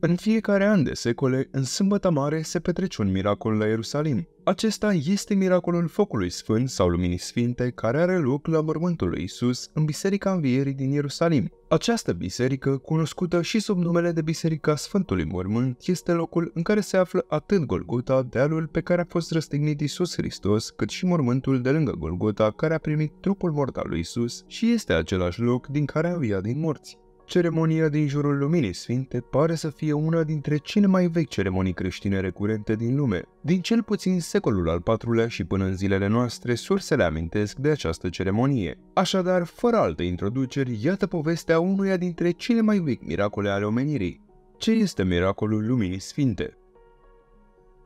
În fiecare an de secole, în Sâmbăta Mare se petrece un miracol la Ierusalim. Acesta este miracolul focului sfânt sau luminii sfinte care are loc la mormântul lui Iisus în Biserica Învierii din Ierusalim. Această biserică, cunoscută și sub numele de Biserica Sfântului Mormânt, este locul în care se află atât Golgota, dealul pe care a fost răstignit Iisus Hristos, cât și mormântul de lângă Golgota care a primit trupul mort al lui Iisus și este același loc din care a înviat din morți. Ceremonia din jurul Luminii Sfinte pare să fie una dintre cele mai vechi ceremonii creștine recurente din lume. Din cel puțin secolul al IV-lea și până în zilele noastre, sursele amintesc de această ceremonie. Așadar, fără alte introduceri, iată povestea unuia dintre cele mai vechi miracole ale omenirii. Ce este miracolul Luminii Sfinte?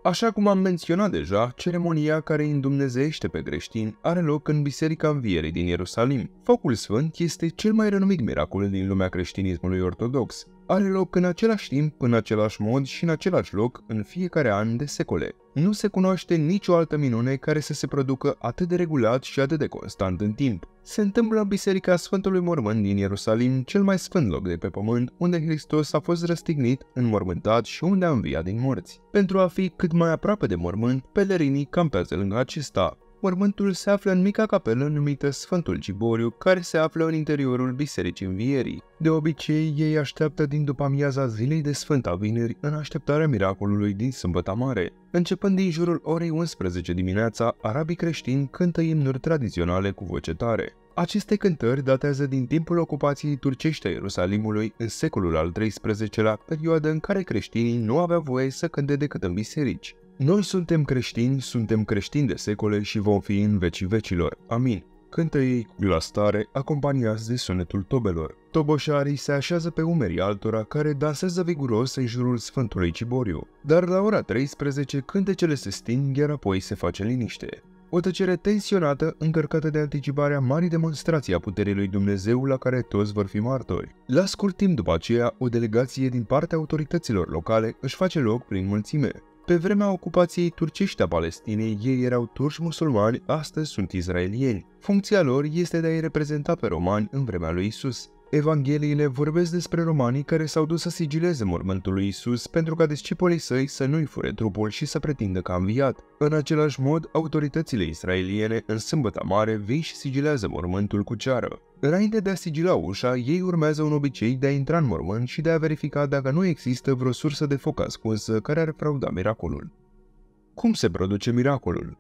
Așa cum am menționat deja, ceremonia care îi îndumnezeiește pe creștini are loc în Biserica Învierii din Ierusalim. Focul Sfânt este cel mai renumit miracol din lumea creștinismului ortodox. Are loc în același timp, în același mod și în același loc în fiecare an de secole. Nu se cunoaște nicio altă minune care să se producă atât de regulat și atât de constant în timp. Se întâmplă în Biserica Sfântului Mormânt din Ierusalim, cel mai sfânt loc de pe pământ, unde Hristos a fost răstignit, înmormântat și unde a înviat din morți. Pentru a fi cât mai aproape de mormânt, pelerinii campează lângă acesta. Mormântul se află în mica capelă numită Sfântul Giboriu, care se află în interiorul Bisericii Învierii. De obicei, ei așteaptă din după-amiaza zilei de Sfânta Vineri în așteptarea miracolului din Sâmbăta Mare. Începând din jurul orei 11 dimineața, arabii creștini cântă imnuri tradiționale cu voce tare. Aceste cântări datează din timpul ocupației turcești a Ierusalimului în secolul al XIII-lea, perioadă în care creștinii nu aveau voie să cânte decât în biserici. Noi suntem creștini de secole și vom fi în vecii vecilor. Amin. Cântă ei cu glas tare, acompaniați de sunetul tobelor. Toboșarii se așează pe umerii altora care dansează viguros în jurul Sfântului Ciboriu. Dar la ora 13 cântecele se sting, iar apoi se face liniște. O tăcere tensionată, încărcată de anticiparea marii demonstrații a puterii lui Dumnezeu la care toți vor fi martori. La scurt timp după aceea, o delegație din partea autorităților locale își face loc prin mulțime. Pe vremea ocupației turcești a Palestinei, ei erau turci musulmani, astăzi sunt israelieni. Funcția lor este de a-i reprezenta pe romani în vremea lui Isus. Evangheliile vorbesc despre romanii care s-au dus să sigileze mormântul lui Isus pentru ca discipolii săi să nu-i fure trupul și să pretindă că a înviat. În același mod, autoritățile israeliene în Sâmbăta Mare vin și sigilează mormântul cu ceară. Înainte de a sigila ușa, ei urmează un obicei de a intra în mormânt și de a verifica dacă nu există vreo sursă de foc ascunsă care ar frauda miracolul. Cum se produce miracolul?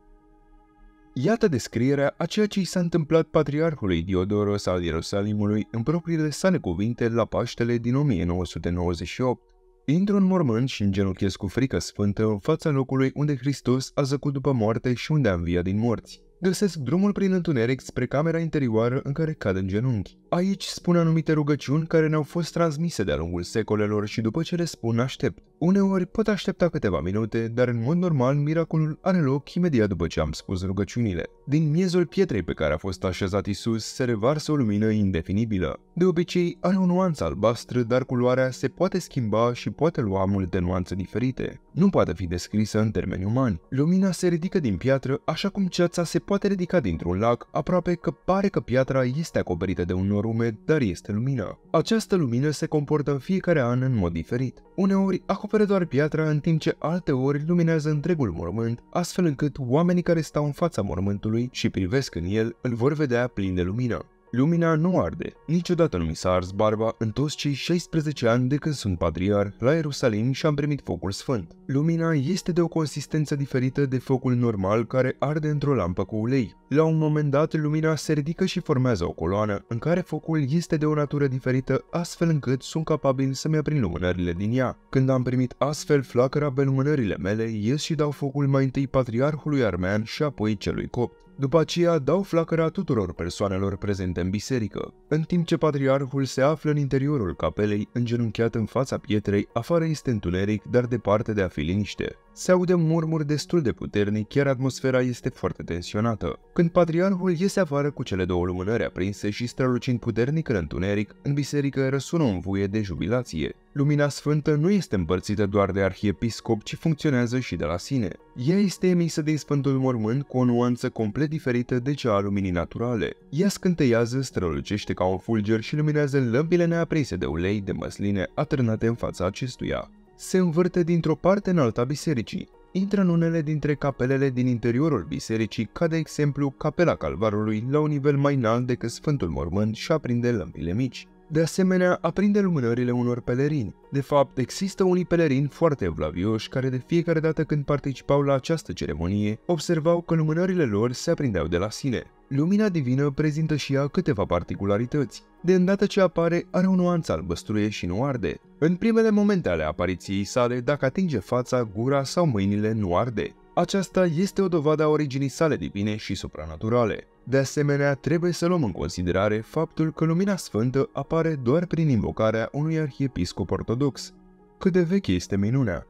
Iată descrierea a ceea ce i s-a întâmplat patriarhului Diodoros al Ierusalimului în propriile sale cuvinte la Paștele din 1998. Intru în mormânt și îngenuchez cu frică sfântă în fața locului unde Hristos a zăcut după moarte și unde a înviat din morți. Găsesc drumul prin întuneric spre camera interioară în care cad în genunchi. Aici spun anumite rugăciuni care ne-au fost transmise de-a lungul secolelor și după ce le spun aștept. Uneori pot aștepta câteva minute, dar în mod normal miracolul are loc imediat după ce am spus rugăciunile. Din miezul pietrei pe care a fost așezat Isus se revarsă o lumină indefinibilă. De obicei are o nuanță albastră, dar culoarea se poate schimba și poate lua multe nuanțe diferite. Nu poate fi descrisă în termeni umani. Lumina se ridică din piatră așa cum ceața se poate ridica dintr-un lac, aproape că pare că piatra este acoperită de un nor umed, dar este lumina. Această lumină se comportă în fiecare an în mod diferit. Uneori acoperă doar piatra, în timp ce alteori luminează întregul mormânt, astfel încât oamenii care stau în fața mormântului și privesc în el, îl vor vedea plin de lumină. Lumina nu arde. Niciodată nu mi s-a ars barba în toți cei 16 ani de când sunt patriarh la Ierusalim și am primit focul sfânt. Lumina este de o consistență diferită de focul normal care arde într-o lampă cu ulei. La un moment dat, lumina se ridică și formează o coloană în care focul este de o natură diferită, astfel încât sunt capabil să-mi aprind lumânările din ea. Când am primit astfel flacăra pe lumânările mele, ies și dau focul mai întâi patriarhului armean și apoi celui copt. După aceea dau flacăra tuturor persoanelor prezente în biserică. În timp ce patriarhul se află în interiorul capelei, îngenunchiat în fața pietrei, afară este întuneric, dar departe de a fi liniște. Se aude murmuri destul de puternic, chiar atmosfera este foarte tensionată. Când patriarhul iese afară cu cele două lumânări aprinse și strălucind puternic în întuneric, în biserică răsună un vuie de jubilație. Lumina sfântă nu este împărțită doar de arhiepiscop, ci funcționează și de la sine. Ea este emisă din Sfântul Mormânt cu o nuanță complet diferită de cea a luminii naturale. Ea scânteiază, strălucește ca un fulger și luminează lămpile neaprinse de ulei de măsline atârnate în fața acestuia. se învârte dintr-o parte în alta bisericii, intră în unele dintre capelele din interiorul bisericii, ca de exemplu capela Calvarului, la un nivel mai înalt decât Sfântul Mormânt, și aprinde lămpile mici. De asemenea, aprinde lumânările unor pelerini. De fapt, există unii pelerini foarte evlavioși care de fiecare dată când participau la această ceremonie, observau că lumânările lor se aprindeau de la sine. Lumina divină prezintă și ea câteva particularități. De îndată ce apare, are o nuanță albăstruie și nu arde. În primele momente ale apariției sale, dacă atinge fața, gura sau mâinile, nu arde. Aceasta este o dovadă a originii sale divine și supranaturale. De asemenea, trebuie să luăm în considerare faptul că lumina sfântă apare doar prin invocarea unui arhiepiscop ortodox. Cât de veche este minunea!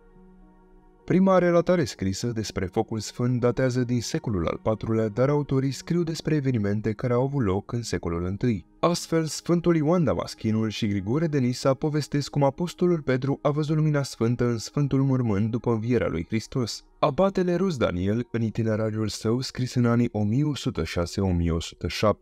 Prima relatare scrisă despre focul sfânt datează din secolul al IV-lea, dar autorii scriu despre evenimente care au avut loc în secolul I. Astfel, Sfântul Ioan Damaschinul și Grigore de Nisa povestesc cum apostolul Pedro a văzut lumina sfântă în Sfântul Mormânt după învierea lui Hristos. Abatele rus Daniel, în itinerariul său scris în anii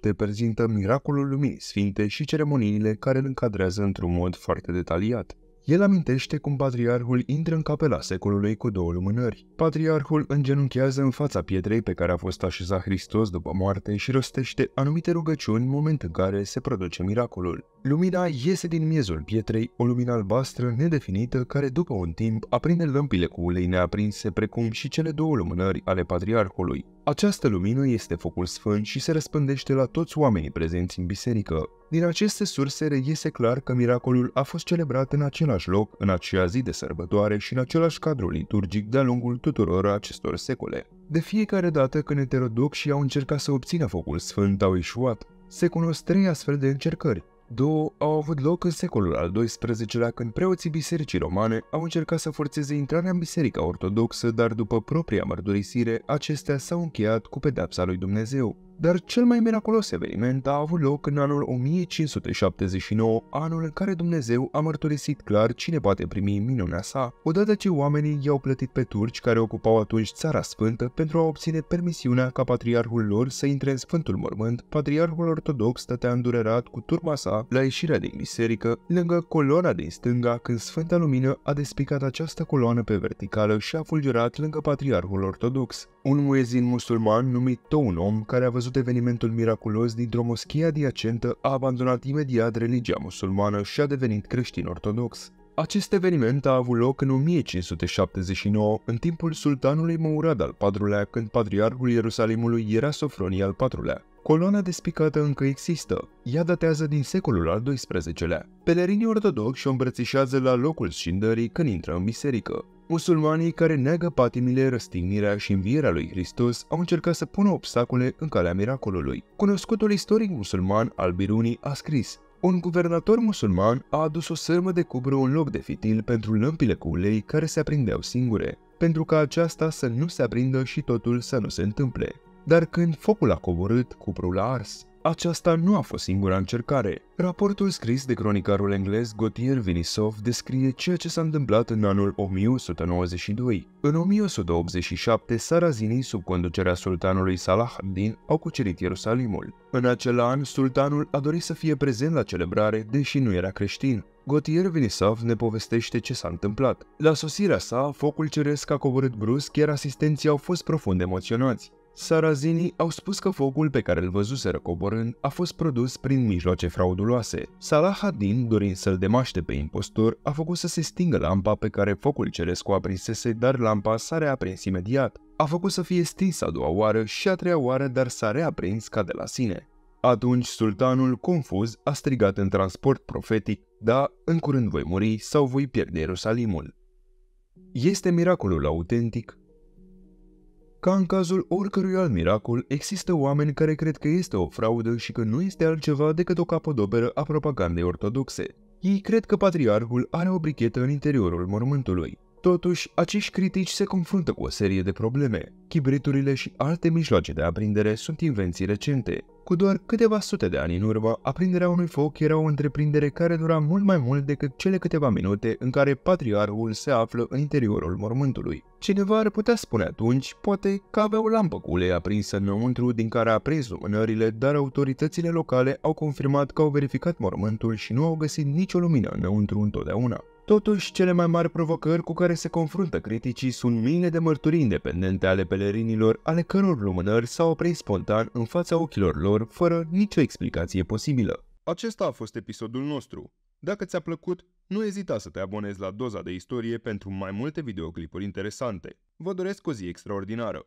1106-1107, prezintă miracolul luminii sfinte și ceremoniile care îl încadrează într-un mod foarte detaliat. El amintește cum patriarhul intră în capela secolului cu două lumânări. Patriarhul îngenunchează în fața pietrei pe care a fost așezat Hristos după moarte și rostește anumite rugăciuni în momentul în care se produce miracolul. Lumina iese din miezul pietrei, o lumină albastră nedefinită care după un timp aprinde lămpile cu ulei neaprinse, precum și cele două lumânări ale patriarhului. Această lumină este focul sfânt și se răspândește la toți oamenii prezenți în biserică. Din aceste surse reiese clar că miracolul a fost celebrat în același loc, în acea zi de sărbătoare și în același cadru liturgic de-a lungul tuturor acestor secole. De fiecare dată când heterodoxii au încercat să obțină focul sfânt, au eșuat. Se cunosc trei astfel de încercări. Două au avut loc în secolul al XII-lea, când preoții bisericii romane au încercat să forțeze intrarea în biserica ortodoxă, dar după propria mărturisire, acestea s-au încheiat cu pedeapsa lui Dumnezeu. Dar cel mai miraculos eveniment a avut loc în anul 1579, anul în care Dumnezeu a mărturisit clar cine poate primi minunea sa, odată ce oamenii i-au plătit pe turci care ocupau atunci Țara Sfântă pentru a obține permisiunea ca patriarhul lor să intre în Sfântul Mormânt. Patriarhul ortodox stătea îndurerat cu turma sa la ieșirea din biserică, lângă coloana din stânga, când Sfânta Lumină a despicat această coloană pe verticală și a fulgerat lângă patriarhul ortodox. Un muezin musulman numit Tounom, care a văzut evenimentul miraculos dintr-o moschie adiacentă, a abandonat imediat religia musulmană și a devenit creștin ortodox. Acest eveniment a avut loc în 1579, în timpul sultanului Mourad al IV-lea, când patriarhul Ierusalimului era Sofronie al IV-lea. Coloana despicată încă există. Ea datează din secolul al XII-lea. Pelerinii ortodoxi o îmbrățișează la locul scindării când intră în biserică. Musulmanii care neagă patimile, răstignirea și învierea lui Hristos au încercat să pună obstacole în calea miracolului. Cunoscutul istoric musulman Al-Biruni a scris: un guvernator musulman a adus o sârmă de cupru în loc de fitil pentru lămpile cu ulei care se aprindeau singure, pentru ca aceasta să nu se aprindă și totul să nu se întâmple. Dar când focul a coborât, cuprul a ars. Aceasta nu a fost singura încercare. Raportul scris de cronicarul englez Gotier Vinisov descrie ceea ce s-a întâmplat în anul 1192. În 1187, sarazinii, sub conducerea sultanului Salah Abdin, au cucerit Ierusalimul. În acel an, sultanul a dorit să fie prezent la celebrare, deși nu era creștin. Gotier Vinisov ne povestește ce s-a întâmplat. La sosirea sa, focul ceresc a coborât brusc, iar asistenții au fost profund emoționați. Sarazinii au spus că focul pe care îl văzuseră coborând a fost produs prin mijloace frauduloase. Salah Abdin, dorind să-l demaște pe impostor, a făcut să se stingă lampa pe care focul ceresc o aprinsese, dar lampa s-a reaprins imediat. A făcut să fie stinsă a doua oară și a treia oară, dar s-a reaprins ca de la sine. Atunci sultanul, confuz, a strigat în transport profetic: da, în curând voi muri sau voi pierde Ierusalimul. Este miracolul autentic? Ca în cazul oricărui alt miracol, există oameni care cred că este o fraudă și că nu este altceva decât o capodoperă a propagandei ortodoxe. Ei cred că patriarhul are o brichetă în interiorul mormântului. Totuși, acești critici se confruntă cu o serie de probleme. Chibriturile și alte mijloace de aprindere sunt invenții recente. Cu doar câteva sute de ani în urmă, aprinderea unui foc era o întreprindere care dura mult mai mult decât cele câteva minute în care patriarhul se află în interiorul mormântului. Cineva ar putea spune atunci, poate, că avea o lampă cu ulei aprinsă înăuntru din care a prins lumânările, dar autoritățile locale au confirmat că au verificat mormântul și nu au găsit nicio lumină înăuntru întotdeauna. Totuși, cele mai mari provocări cu care se confruntă criticii sunt mii de mărturii independente ale pelerinilor, ale căror lumânări s-au oprit spontan în fața ochilor lor, fără nicio explicație posibilă. Acesta a fost episodul nostru. Dacă ți-a plăcut, nu ezita să te abonezi la Doza de Istorie pentru mai multe videoclipuri interesante. Vă doresc o zi extraordinară!